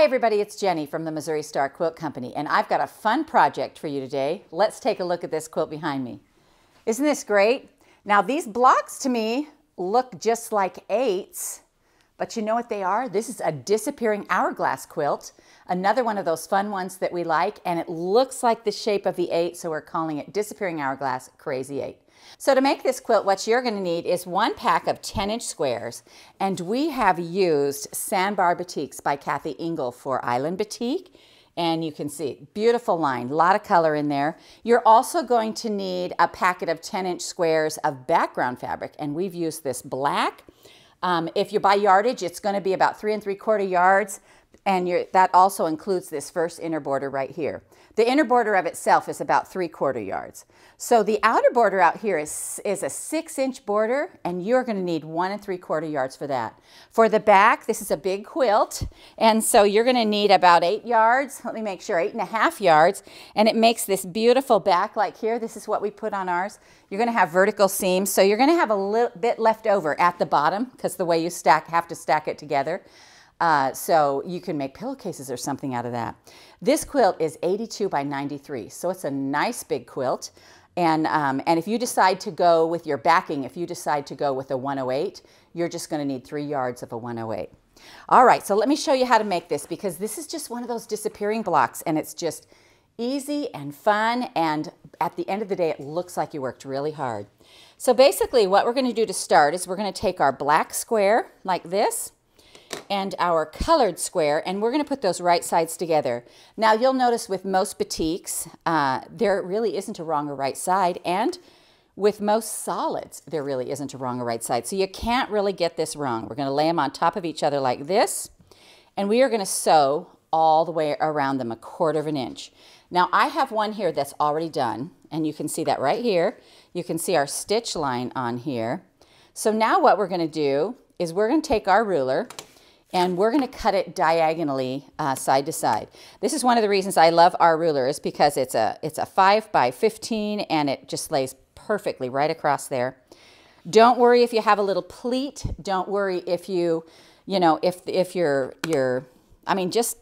Hi everybody, it's Jenny from the Missouri Star Quilt Company, and I've got a fun project for you today. Let's take a look at this quilt behind me. Isn't this great? Now these blocks to me look just like eights, but you know what they are? This is a disappearing hourglass quilt, another one of those fun ones that we like, and it looks like the shape of the eight, so we're calling it Disappearing Hourglass Crazy Eight. So to make this quilt, what you're going to need is one pack of 10-inch squares, and we have used Sandbar Batiks by Kathy Engel for Island Batik, and you can see, beautiful line, a lot of color in there. You're also going to need a packet of 10-inch squares of background fabric, and we've used this black. If you buy yardage, it's going to be about 3 3/4 yards. And that also includes this first inner border right here. The inner border of itself is about 3/4 yards. So the outer border out here is a 6-inch border, and you're going to need 1 3/4 yards for that. For the back, this is a big quilt, and so you're going to need about 8 yards. Let me make sure, 8 1/2 yards. And it makes this beautiful back like here. This is what we put on ours. You're going to have vertical seams, so you're going to have a little bit left over at the bottom because the way you have to stack it together. So you can make pillowcases or something out of that. This quilt is 82 by 93, so it's a nice big quilt. And if you decide to go with your backing, if you decide to go with a 108, you're just going to need 3 yards of a 108. All right, so let me show you how to make this, because this is just one of those disappearing blocks, and it's just easy and fun, and at the end of the day, it looks like you worked really hard. So basically what we're going to do to start is we're going to take our black square like this, and our colored square, and we're going to put those right sides together. Now you'll notice with most batiks, there really isn't a wrong or right side, and with most solids, there really isn't a wrong or right side. So you can't really get this wrong. We're going to lay them on top of each other like this, and we are going to sew all the way around them 1/4 inch. Now I have one here that's already done, and you can see that right here. You can see our stitch line on here. So now what we're going to do is we're going to take our ruler, and we're going to cut it diagonally side to side. This is one of the reasons I love our ruler, is because it's a 5 by 15, and it just lays perfectly right across there. Don't worry if you have a little pleat. Don't worry if just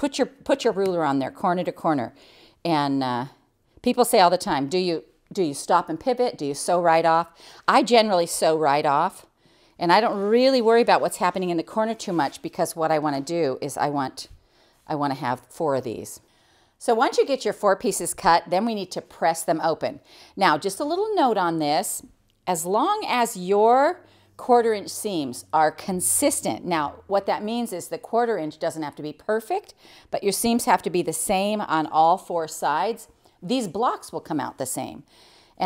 put your ruler on there, corner to corner. And people say all the time, do you stop and pivot? Do you sew right off? I generally sew right off. And I don't really worry about what's happening in the corner too much, because what I want to do is I want to have 4 of these. So once you get your 4 pieces cut, then we need to press them open. Now, just a little note on this, as long as your 1/4 inch seams are consistent. Now, what that means is the 1/4 inch doesn't have to be perfect, but your seams have to be the same on all 4 sides. These blocks will come out the same.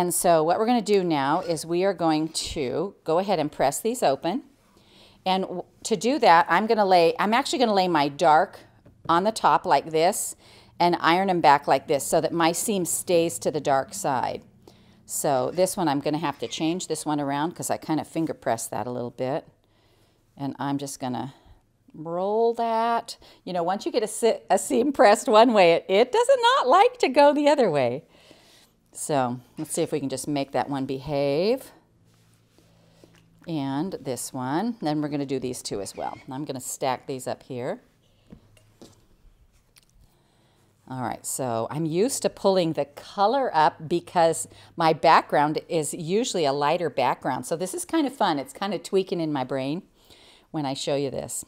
And so what we're going to do now is we are going to go ahead and press these open. And to do that, I'm actually going to lay my dark on the top like this and iron them back like this so that my seam stays to the dark side. So this one, I'm going to have to change this one around because I kind of finger pressed that a little bit. And I'm just going to roll that. You know, once you get a seam pressed one way, it does not like to go the other way. So let's see if we can just make that one behave. And this one. Then we're going to do these 2 as well. I'm going to stack these up here. All right, so I'm used to pulling the color up because my background is usually a lighter background. So this is kind of fun. It's kind of tweaking in my brain when I show you this.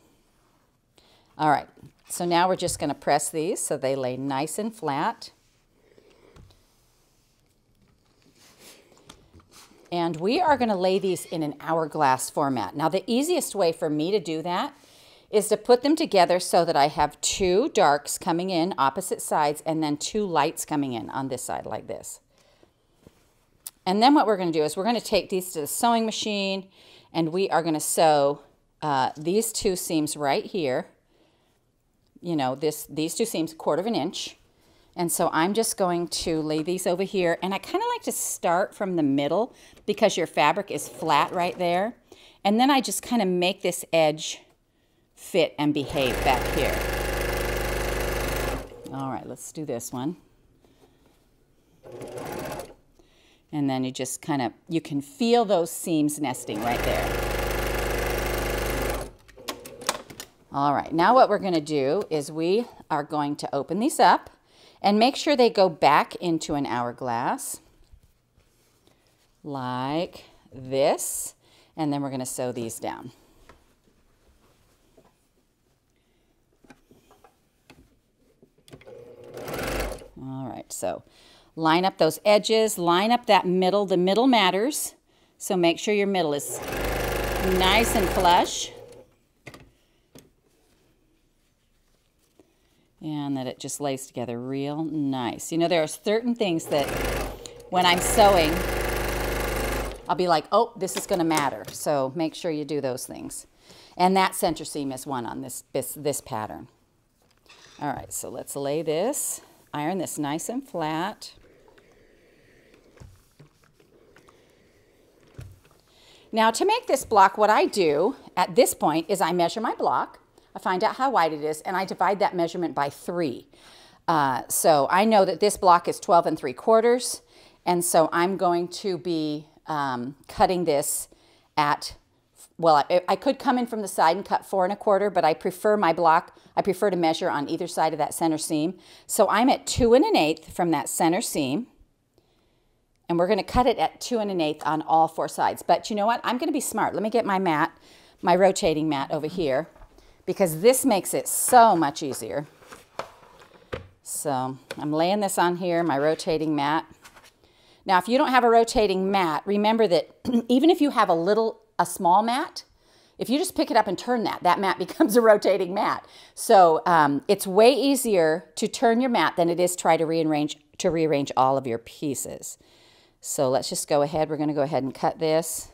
All right, so now we're just going to press these so they lay nice and flat. And we are going to lay these in an hourglass format. Now, the easiest way for me to do that is to put them together so that I have 2 darks coming in opposite sides and then 2 lights coming in on this side like this. And then what we're going to do is we're going to take these to the sewing machine, and we are going to sew these 2 seams right here. You know, these 2 seams 1/4 inch. And so I'm just going to lay these over here, and I kind of like to start from the middle because your fabric is flat right there. And then I just kind of make this edge fit and behave back here. All right, let's do this one. And then you just kind of, you can feel those seams nesting right there. All right, now what we're going to do is we are going to open these up and make sure they go back into an hourglass like this, and then we're going to sew these down. All right, so line up those edges, line up that middle. The middle matters, so make sure your middle is nice and flush and that it just lays together real nice. You know, there are certain things that when I'm sewing, I'll be like, oh, this is going to matter. So make sure you do those things. And that center seam is one on this pattern. All right, so let's lay this. Iron this nice and flat. Now to make this block, what I do at this point is I measure my block, I find out how wide it is, and I divide that measurement by 3. So I know that this block is 12 3/4, and so I'm going to be cutting this at, well, I could come in from the side and cut 4 1/4, but I prefer my block, I prefer to measure on either side of that center seam. So I'm at 2 1/8 from that center seam, and we're going to cut it at 2 1/8 on all 4 sides. But you know what? I'm going to be smart. Let me get my mat, my rotating mat over here, because this makes it so much easier. So I'm laying this on here, my rotating mat. Now, if you don't have a rotating mat, remember that even if you have a small mat, if you just pick it up and turn that, that mat becomes a rotating mat. So it's way easier to turn your mat than it is try to rearrange all of your pieces. So let's just go ahead. We're going to go ahead and cut this.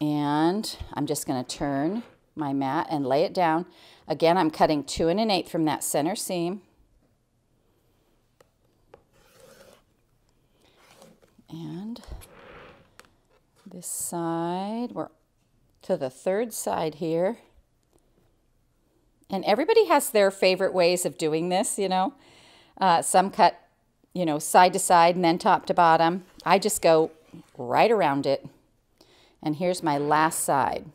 And I'm just going to turn my mat and lay it down. Again, I'm cutting 2 1/8 from that center seam. And this side, we're to the third side here. And everybody has their favorite ways of doing this, you know. Some cut, you know, side to side and then top to bottom. I just go right around it. And here's my last side.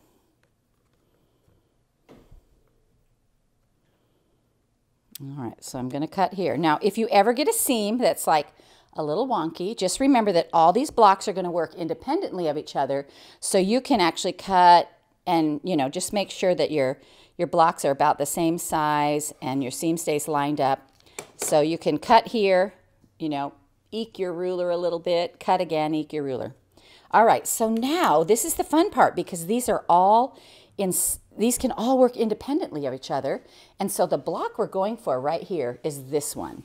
All right, so I'm going to cut here. Now, if you ever get a seam that's like a little wonky, just remember that all these blocks are going to work independently of each other, so you can actually cut and, you know, just make sure that your blocks are about the same size and your seam stays lined up. So you can cut here, you know, eke your ruler a little bit, cut again, eke your ruler. All right, so now this is the fun part, because these are all these can all work independently of each other. And so the block we're going for right here is this one.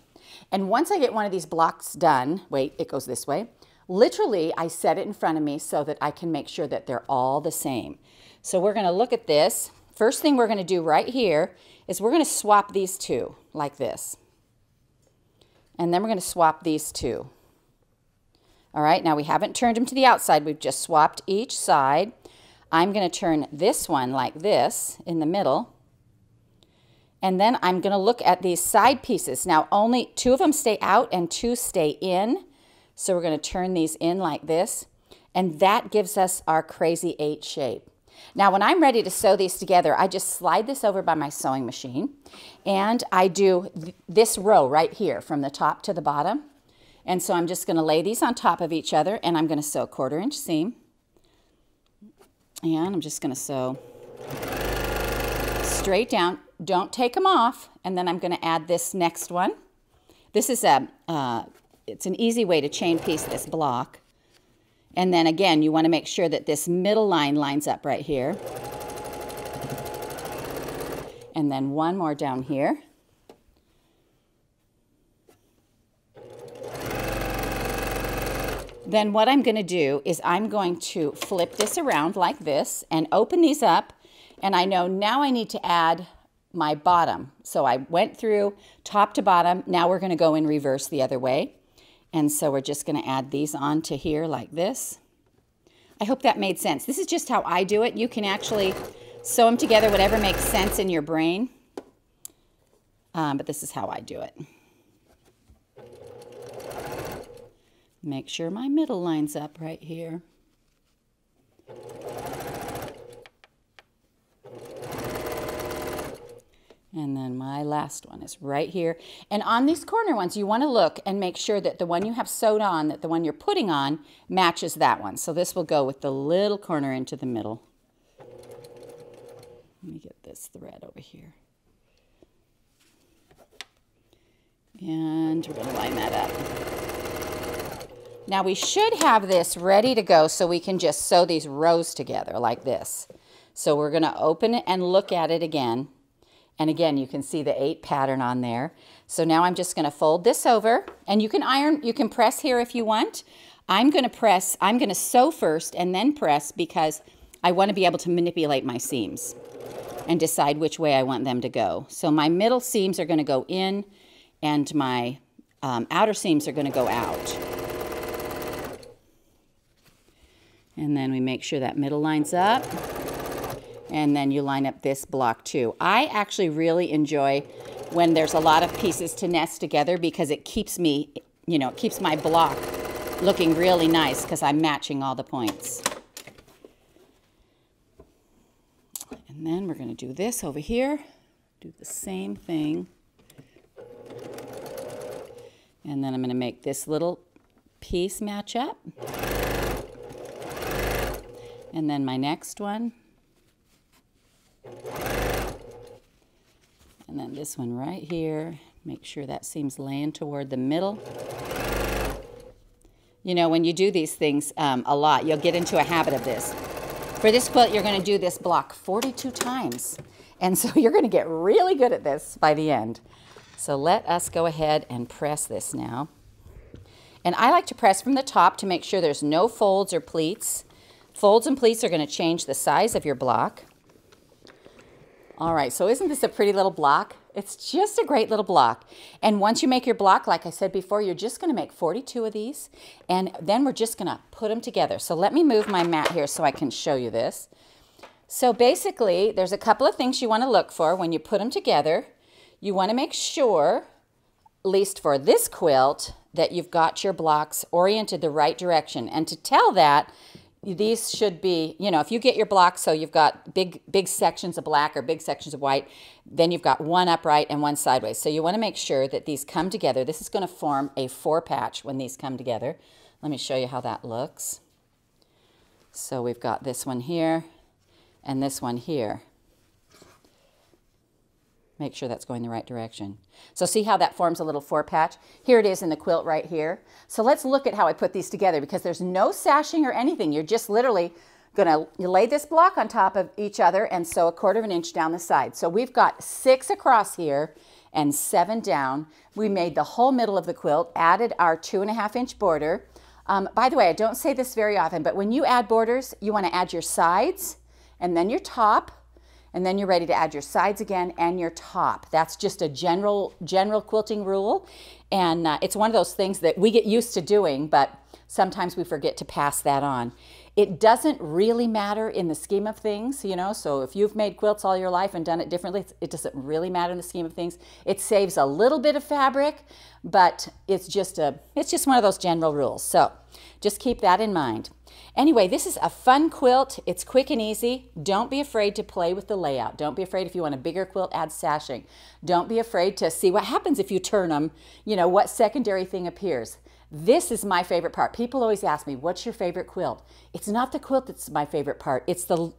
And once I get one of these blocks done, wait, it goes this way. Literally, I set it in front of me so that I can make sure that they're all the same. So we're going to look at this. First thing we're going to do right here is we're going to swap these two like this. And then we're going to swap these two. All right, now we haven't turned them to the outside. We've just swapped each side. I'm going to turn this one like this in the middle. And then I'm going to look at these side pieces. Now, only 2 of them stay out and 2 stay in. So we're going to turn these in like this. And that gives us our Crazy 8 shape. Now, when I'm ready to sew these together, I just slide this over by my sewing machine. And I do this row right here from the top to the bottom. And so I'm just going to lay these on top of each other, and I'm going to sew a 1/4 inch seam. And I'm just going to sew straight down. Don't take them off. And then I'm going to add this next one. This is it's an easy way to chain piece this block. And then again, you want to make sure that this middle line lines up right here. And then one more down here. Then what I'm going to do is I'm going to flip this around like this and open these up, and I know now I need to add my bottom. So I went through top to bottom. Now we're going to go in reverse the other way. And so we're just going to add these onto here like this. I hope that made sense. This is just how I do it. You can actually sew them together, whatever makes sense in your brain. But this is how I do it. Make sure my middle lines up right here. And then my last one is right here. And on these corner ones, you want to look and make sure that the one you have sewed on, that the one you're putting on, matches that one. So this will go with the little corner into the middle. Let me get this thread over here. And we're going to line that up. Now we should have this ready to go so we can just sew these rows together like this. So we're going to open it and look at it again. And again, you can see the 8 pattern on there. So now I'm just going to fold this over, and you can iron, you can press here if you want. I'm going to press, I'm going to sew first and then press because I want to be able to manipulate my seams and decide which way I want them to go. So my middle seams are going to go in and my outer seams are going to go out. And then we make sure that middle lines up. And then you line up this block too. I actually really enjoy when there's a lot of pieces to nest together because it keeps me, you know, it keeps my block looking really nice because I'm matching all the points. And then we're going to do this over here. Do the same thing. And then I'm going to make this little piece match up. And then my next one. And then this one right here, make sure that seam's laying toward the middle. You know, when you do these things a lot, you'll get into a habit of this. For this quilt, you're going to do this block 42 times. And so you're going to get really good at this by the end. So let us go ahead and press this now. And I like to press from the top to make sure there's no folds or pleats. Folds and pleats are going to change the size of your block. All right, so isn't this a pretty little block? It's just a great little block. And once you make your block, like I said before, you're just gonna make 42 of these, and then we're just gonna put them together. So let me move my mat here so I can show you this. So basically, there's a couple of things you wanna look for when you put them together. You wanna make sure, at least for this quilt, that you've got your blocks oriented the right direction. And to tell that, these should be, you know, if you get your blocks so you've got big sections of black or big sections of white, then you've got one upright and one sideways. So you want to make sure that these come together. This is going to form a 4 patch when these come together. Let me show you how that looks. So we've got this one here and this one here. Make sure that's going the right direction. So see how that forms a little 4 patch? Here it is in the quilt right here. So let's look at how I put these together because there's no sashing or anything. You're just literally gonna lay this block on top of each other and sew 1/4 inch down the side. So we've got 6 across here and 7 down. We made the whole middle of the quilt, added our 2.5 inch border. By the way, I don't say this very often, but when you add borders, you wanna add your sides and then your top. And then you're ready to add your sides again and your top. That's just a general quilting rule. And it's one of those things that we get used to doing, but sometimes we forget to pass that on. It doesn't really matter in the scheme of things, you know, so if you've made quilts all your life and done it differently, it doesn't really matter in the scheme of things. It saves a little bit of fabric, but it's just one of those general rules. So just keep that in mind. Anyway, this is a fun quilt. It's quick and easy. Don't be afraid to play with the layout. Don't be afraid if you want a bigger quilt, add sashing. Don't be afraid to see what happens if you turn them, you know, what secondary thing appears. This is my favorite part. People always ask me, what's your favorite quilt? It's not the quilt that's my favorite part. It's the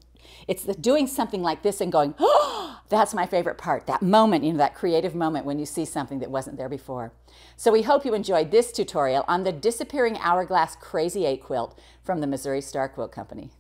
doing something like this and going, oh, that's my favorite part. That moment, you know, that creative moment when you see something that wasn't there before. So we hope you enjoyed this tutorial on the Disappearing Hourglass Crazy 8 Quilt from the Missouri Star Quilt Company.